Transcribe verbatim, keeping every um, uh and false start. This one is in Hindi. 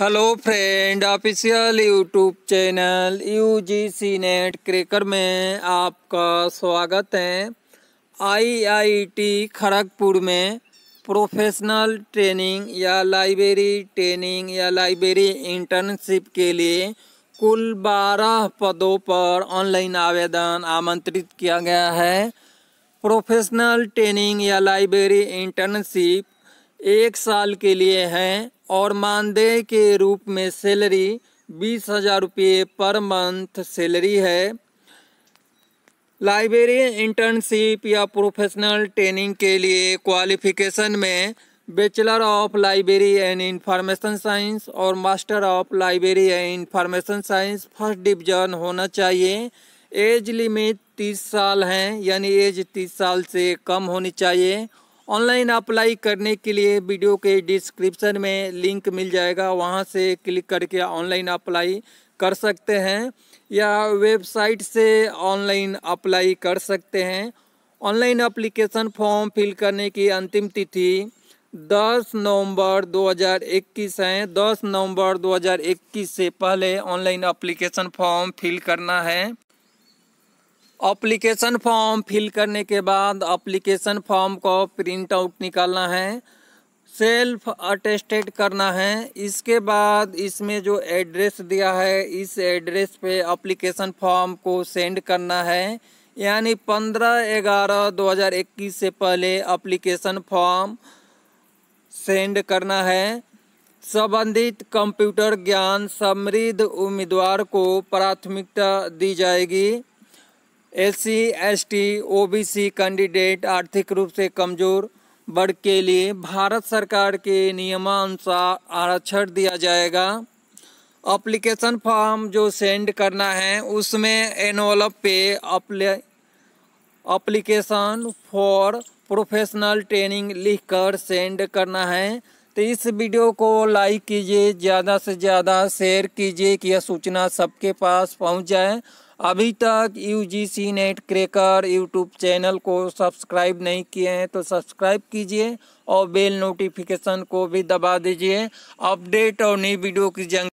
Hello friend, official YouTube channel UGC NET cracker में आपका स्वागत है। आईआईटी खड़गपुर में प्रोफेशनल ट्रेनिंग या लाइब्रेरी ट्रेनिंग या लाइब्रेरी इंटर्नशिप के लिए कुल बारह पदों पर ऑनलाइन आवेदन आमंत्रित किया गया है। प्रोफेशनल ट्रेनिंग या लाइब्रेरी इंटर्नशिप एक साल के लिए है और मानदेय के रूप में सैलरी बीस हज़ार रुपये पर मंथ सैलरी है। लाइब्रेरी इंटर्नशिप या प्रोफेशनल ट्रेनिंग के लिए क्वालिफिकेशन में bachelor of library and information science और master of library and information science first division होना चाहिए। एज लिमिट तीस साल है, यानी एज तीस साल से कम होनी चाहिए। ऑनलाइन अप्लाई करने के लिए वीडियो के डिस्क्रिप्शन में लिंक मिल जाएगा, वहां से क्लिक करके ऑनलाइन अप्लाई कर सकते हैं या वेबसाइट से ऑनलाइन अप्लाई कर सकते हैं। ऑनलाइन एप्लीकेशन फॉर्म फिल करने की अंतिम तिथि दस नवंबर दो हज़ार इक्कीस है। दस नवंबर दो हज़ार इक्कीस से पहले ऑनलाइन एप्लीकेशन फॉर्म फिल करना है। एप्लीकेशन फॉर्म फिल करने के बाद एप्लीकेशन फॉर्म को प्रिंट आउट निकालना है, सेल्फ अटेस्टेड करना है। इसके बाद इसमें जो एड्रेस दिया है इस एड्रेस पे एप्लीकेशन फॉर्म को सेंड करना है, यानी पंद्रह ग्यारह दो हज़ार इक्कीस से पहले एप्लीकेशन फॉर्म सेंड करना है। संबंधित कंप्यूटर ज्ञान समृद्ध उम्मीदवार को प्राथमिकता दी जाएगी। S C S T O B C candidate, आर्थिक रूप से कमज़ोर वर्ग के लिए भारत सरकार के नियमानुसार आरक्षण दिया जाएगा। एप्लीकेशन फॉर्म जो सेंड करना है उसमें एनवलप पे एप्लीकेशन फॉर प्रोफेशनल ट्रेनिंग लिखकर सेंड करना है। तो इस वीडियो को लाइक कीजिए, ज़्यादा से ज़्यादा शेयर कीजिए कि यह सूचना सबके पास पहुंच जाए। अभी तक UGC NET cracker YouTube channel को सब्सक्राइब नहीं किए हैं तो सब्सक्राइब कीजिए और बेल नोटिफिकेशन को भी दबा दीजिए अपडेट और नई वीडियो की जंग